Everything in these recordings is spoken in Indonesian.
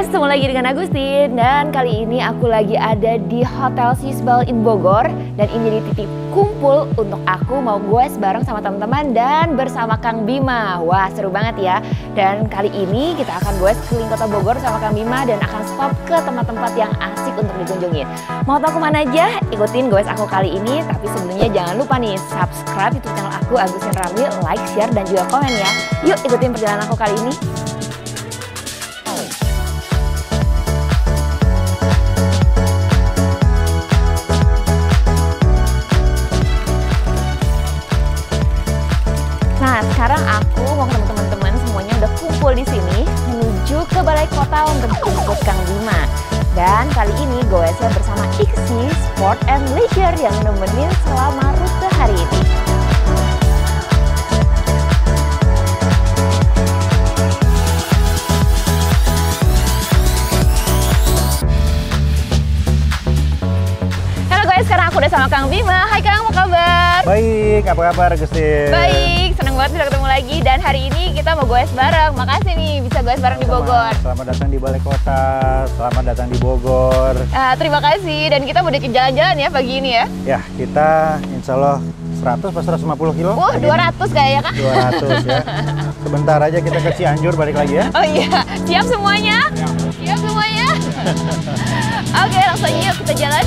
guys, ketemu lagi dengan Agustin. Dan kali ini aku lagi ada di Hotel Swiss-Belinn Bogor. Dan ini di titik kumpul untuk aku mau goes bareng sama teman-teman dan bersama Kang Bima. Wah, seru banget ya. Dan kali ini kita akan goes keliling kota Bogor sama Kang Bima dan akan stop ke tempat-tempat yang asik untuk dikunjungin. Mau tahu kemana aja? Ikutin goes aku kali ini. Tapi sebelumnya jangan lupa nih subscribe YouTube channel aku Agustin Ramli, like, share, dan juga komen ya. Yuk ikutin perjalanan aku kali ini. Sekarang aku mau ketemu teman-teman semuanya udah kumpul di sini menuju ke balai kota untuk jemput Kang Bima. Dan kali ini goesnya bersama IXI Sport and Leisure yang nemenin selama rute hari ini. Halo guys, sekarang aku udah sama Kang Bima. Hai Kang, apa kabar? Baik, apa kabar Gusti? Baik. Senang banget bisa ketemu lagi dan hari ini kita mau goes bareng. Makasih nih bisa goes bareng di Bogor. Selamat datang di balai kota, selamat datang di Bogor. Terima kasih, dan kita mau diajak jalan-jalan ya pagi ini ya. Ya, kita insya Allah 100 pas 150 kilo. 200 kayaknya kan? 200 ya. Sebentar aja kita ke Cianjur balik lagi ya. Oh iya, siap semuanya? Siap semuanya? Oke, langsung aja kita jalan.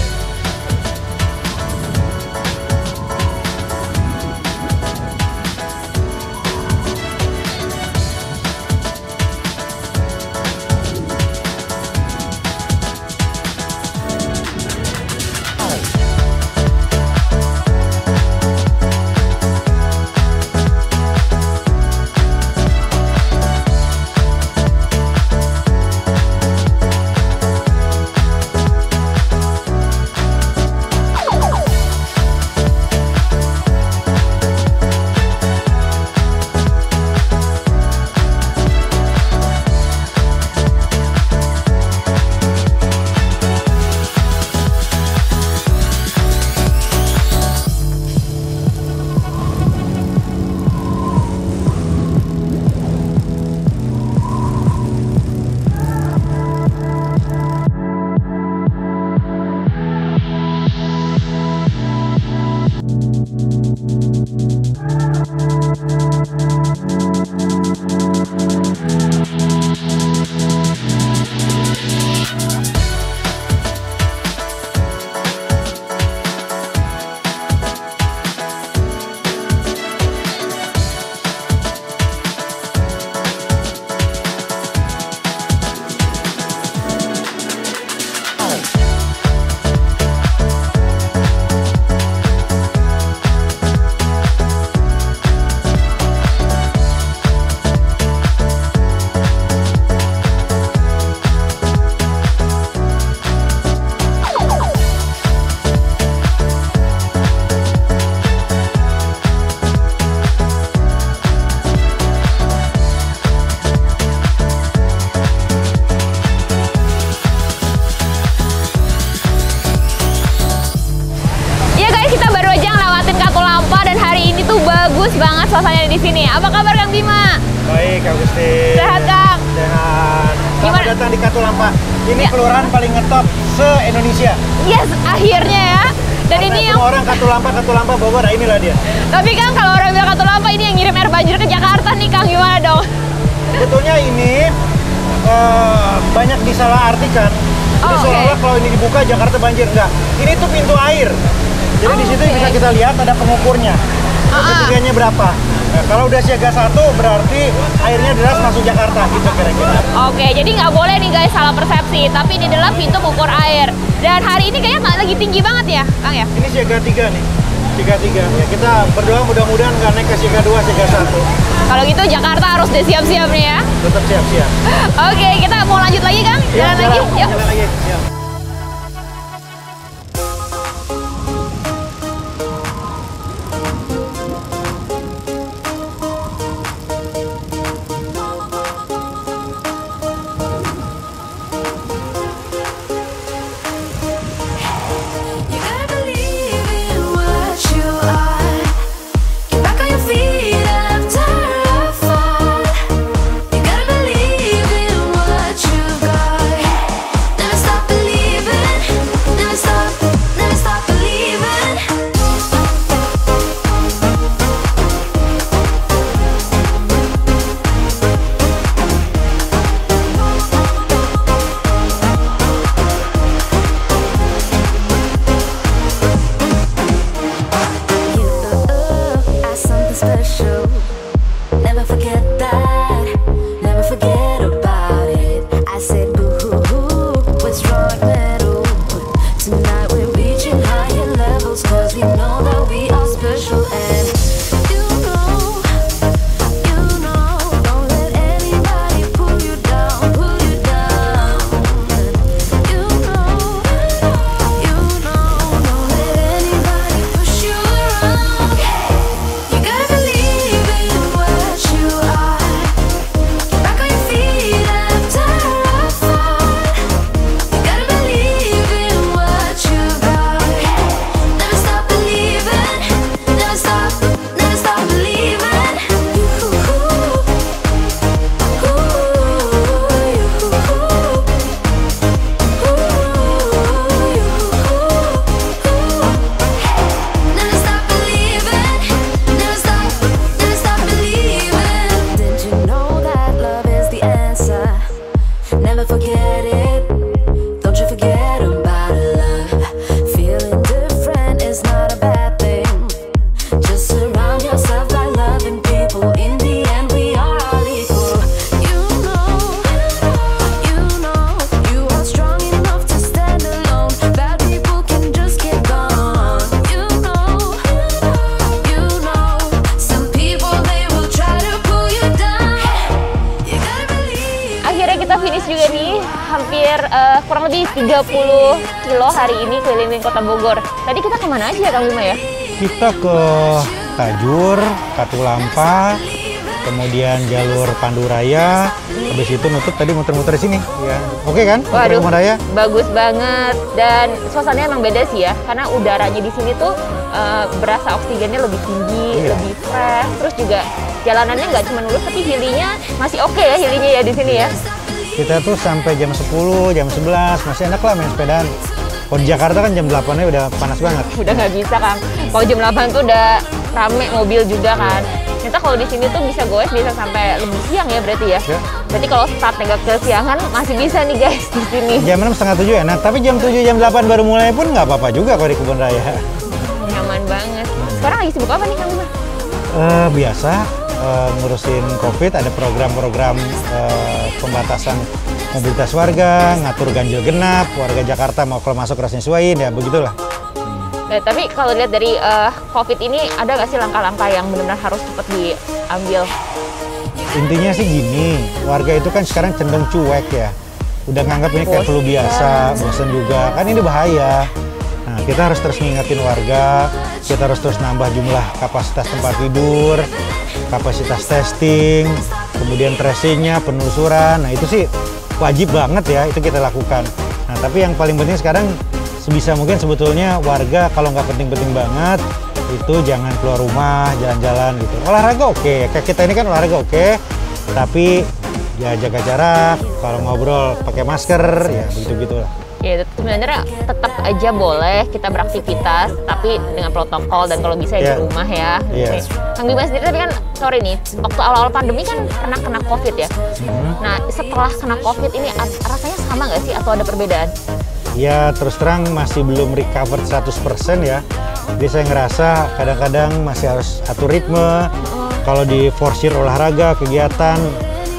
Bagus banget suasananya di sini. Apa kabar Kang Bima? Baik, Kang Gusti. Sehat, Kang? Sehat. Selamat datang di Katulampa. Ini ya, kelurahan paling ngetop se-Indonesia. Yes, akhirnya ya. Dan karena ini yang orang Katulampa Bogor, nah inilah dia. Tapi Kang, kalau orang bilang Katulampa ini yang ngirim air banjir ke Jakarta nih, Kang, gimana dong? Sebetulnya ini banyak disalahartikan. Seolah-olah kalau ini dibuka Jakarta banjir, enggak. Ini tuh pintu air. Jadi di situ bisa kita lihat ada pengukurnya. Ketinggiannya berapa? Nah, kalau udah siaga 1 berarti airnya deras masuk Jakarta gitu kira-kira. Oke, jadi nggak boleh nih guys salah persepsi. Tapi ini adalah pintu pengukur air. Dan hari ini kayaknya nggak lagi tinggi banget ya, Kang ya? Ini siaga 3 nih, siaga 3. Ya kita berdoa mudah-mudahan nggak naik ke siaga 2, siaga 1. Kalau gitu Jakarta harus deh siap-siap nih ya. Tetap siap-siap. Oke, kita mau lanjut lagi Kang? Jalan lagi? Yuk. Jalan lagi, siap. Kurang lebih 30 kilo hari ini keliling kota Bogor. Tadi kita kemana aja Kang Bima ya? Kita ke Tajur, Katulampa, kemudian jalur Panduraya, habis itu nutup tadi muter-muter sini ya. Oke kan? Waduh, bagus banget dan suasananya emang beda sih ya, karena udaranya di sini tuh berasa oksigennya lebih tinggi, iya, lebih fresh. Terus juga jalanannya nggak cuma lurus tapi hilinya masih oke ya, hilinya ya di sini ya. Kita tuh sampai jam 10, jam 11, masih enak lah main sepedaan. Kalau di Jakarta kan jam 8-nya udah panas banget. Udah nggak bisa, Kang. Kalau jam 8 tuh udah rame mobil juga kan. Ternyata kalau di sini tuh bisa goes bisa sampai lebih siang ya berarti ya? Ya. Berarti kalau startnya nggak kesiangan masih bisa nih guys di sini. Jam 6 setengah 7 enak, tapi jam 7, jam 8 baru mulai pun nggak apa-apa juga kalau di Kebun Raya. Nyaman banget. Sekarang lagi sibuk apa nih Kang Bima? Biasa. Ngurusin COVID, ada program-program pembatasan mobilitas warga, ngatur ganjil genap, warga Jakarta mau kalau masuk harus nyesuaiin, ya begitulah. Nah, tapi kalau lihat dari COVID ini, ada nggak sih langkah-langkah yang benar-benar harus cepat diambil? Intinya sih gini, warga itu kan sekarang cenderung cuek ya, udah nganggap ini kayak flu biasa, bosen juga, kan ini bahaya. Nah, kita harus terus ngingetin warga, kita harus terus nambah jumlah kapasitas tempat tidur, kapasitas testing, kemudian tracingnya, penelusuran. Nah itu sih wajib banget ya, itu kita lakukan. Nah tapi yang paling penting sekarang sebisa mungkin sebetulnya warga kalau nggak penting-penting banget itu jangan keluar rumah, jalan-jalan gitu. Olahraga oke, kayak kita ini kan olahraga oke, tapi ya jaga jarak, kalau ngobrol pakai masker, ya begitu-begitu lah. Ya sebenarnya tetap aja boleh kita beraktivitas tapi dengan protokol dan kalau bisa di rumah ya. Kang Bima sendiri tadi kan sorry nih waktu awal-awal pandemi kan pernah kena COVID ya. Nah setelah kena COVID ini rasanya sama nggak sih atau ada perbedaan? Ya terus terang masih belum recover 100% ya. Jadi saya ngerasa kadang-kadang masih harus atur ritme. Kalau di forsir olahraga kegiatan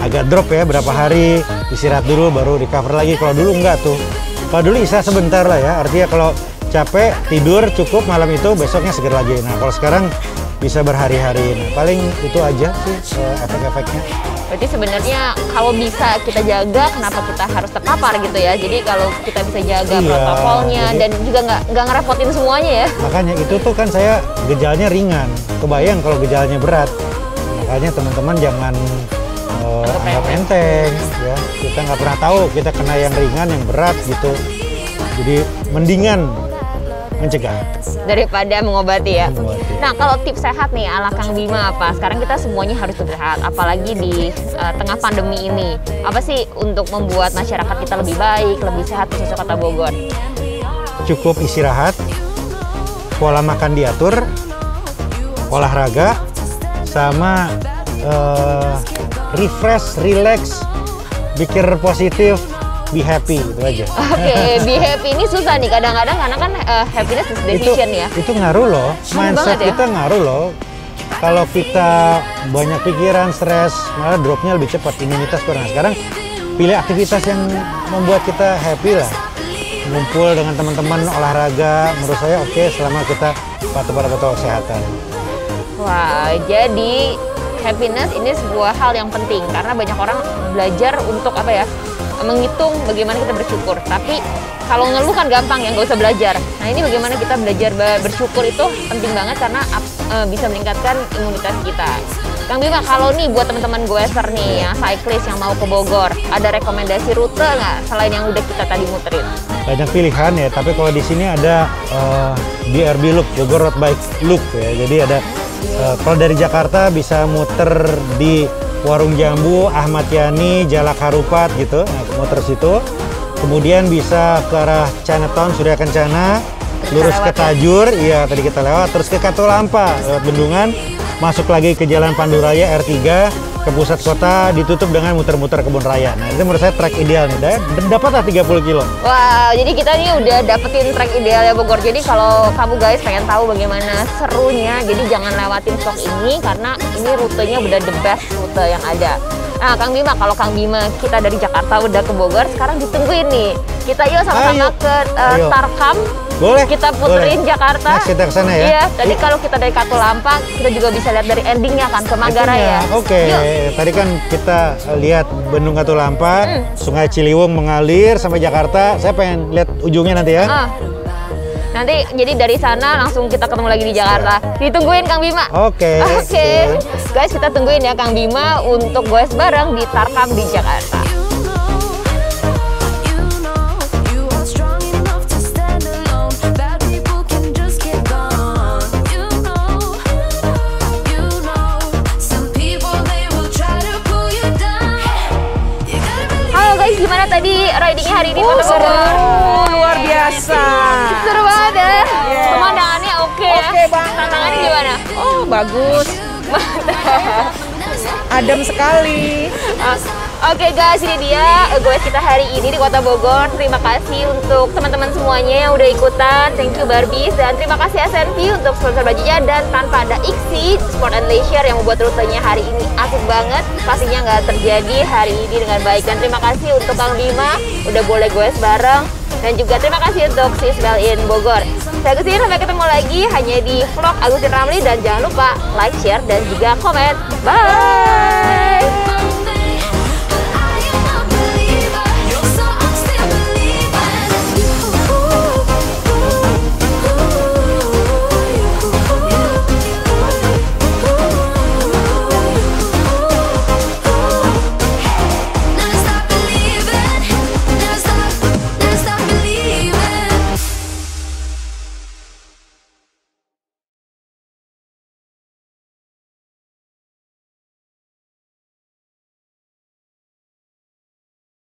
agak drop ya berapa hari istirahat dulu baru recover lagi. Kalau dulu enggak tuh. Kalau dulu istirahat sebentar lah ya, artinya kalau capek, tidur cukup malam itu, besoknya seger lagi. Nah kalau sekarang bisa berhari-hari, nah, paling itu aja sih efek-efeknya. Berarti sebenarnya kalau bisa kita jaga, kenapa kita harus terpapar gitu ya. Jadi kalau kita bisa jaga protokolnya dan juga nggak ngerepotin semuanya ya. Makanya itu tuh kan saya gejalanya ringan, kebayang kalau gejalanya berat. Makanya teman-teman jangan anggap enteng ya, kita nggak pernah tahu kita kena yang ringan yang berat gitu, jadi mendingan mencegah daripada mengobati ya. Nah kalau tips sehat nih ala Kang Bima apa? Sekarang kita semuanya harus sehat, apalagi di tengah pandemi ini. Apa sih untuk membuat masyarakat kita lebih baik, lebih sehat khususnya kota Bogor? Cukup istirahat, pola makan diatur, olahraga, sama refresh, relax, pikir positif, be happy, itu aja. Oke, be happy ini susah nih kadang-kadang karena kan happiness is decision ya. Itu ngaruh loh, mindset kita ngaruh loh. Kalau kita banyak pikiran, stres, malah dropnya lebih cepat, imunitas kurang. Sekarang pilih aktivitas yang membuat kita happy lah. Ngumpul dengan teman-teman, olahraga, menurut saya oke selama kita patuh pada protokol kesehatan. Wah, jadi happiness ini sebuah hal yang penting karena banyak orang belajar untuk apa ya, menghitung bagaimana kita bersyukur. Tapi kalau ngeluh kan gampang ya, nggak usah belajar. Nah ini bagaimana kita belajar bersyukur itu penting banget karena bisa meningkatkan imunitas kita. Kang Bima, kalau nih buat teman-teman goeser nih, yang cyclist yang mau ke Bogor, ada rekomendasi rute nggak selain yang udah kita tadi muterin? Banyak pilihan ya, tapi kalau di sini ada BRB Loop, Bogor Road Bike Loop ya. Jadi ada, kalau dari Jakarta bisa muter di Warung Jambu, Ahmad Yani, Jalan Karupat gitu, nah, muter situ. Kemudian bisa ke arah Chinatown, Surya Kencana, lurus ke Tajur, iya tadi kita lewat, terus ke Katulampa, lewat Bendungan, masuk lagi ke Jalan Panduraya R3, ke pusat kota, ditutup dengan muter-muter Kebun Raya. Nah itu menurut saya track ideal nih, dapatlah 30 kilo. Wow, jadi kita nih udah dapetin track idealnya Bogor. Jadi kalau kamu guys pengen tahu bagaimana serunya, jadi jangan lewatin stok ini karena ini rutenya udah the best rute yang ada. Nah Kang Bima, kalau Kang Bima kita dari Jakarta udah ke Bogor, sekarang ditungguin nih. Kita yuk sama-sama ke Tarkam. Boleh, kita puterin boleh. Jakarta. Next kita ke sana ya. Iya, tadi kalau kita dari Katulampa, kita juga bisa lihat dari endingnya kan ke Manggarai ya. Oke, tadi kan kita lihat Bendung Katulampa, Sungai Ciliwung mengalir sampai Jakarta. Saya pengen lihat ujungnya nanti ya. Nanti jadi dari sana langsung kita ketemu lagi di Jakarta. Ditungguin Kang Bima. Oke. Guys, kita tungguin ya Kang Bima untuk goes bareng di Tarkam di Jakarta. Gimana tadi ridingnya hari ini? Luar biasa. Seru banget ya. Pemandangannya oke ya. Banget. Tantangannya gimana? Oh bagus. Adem sekali. Oke guys, ini dia goes kita hari ini di Kota Bogor. Terima kasih untuk teman-teman semuanya yang udah ikutan. Thank you Barbies. Dan terima kasih SNP untuk sponsor bajunya. Dan tanpa ada IXI Sport and Leisure yang membuat rutenya hari ini asik banget. Pastinya nggak terjadi hari ini dengan baik. Dan terima kasih untuk Kang Bima udah boleh goes bareng. Dan juga terima kasih untuk Swiss-Belinn Bogor. Saya Agustin, sampai ketemu lagi hanya di vlog Agustin Ramli. Dan jangan lupa like, share, dan juga komen. Bye!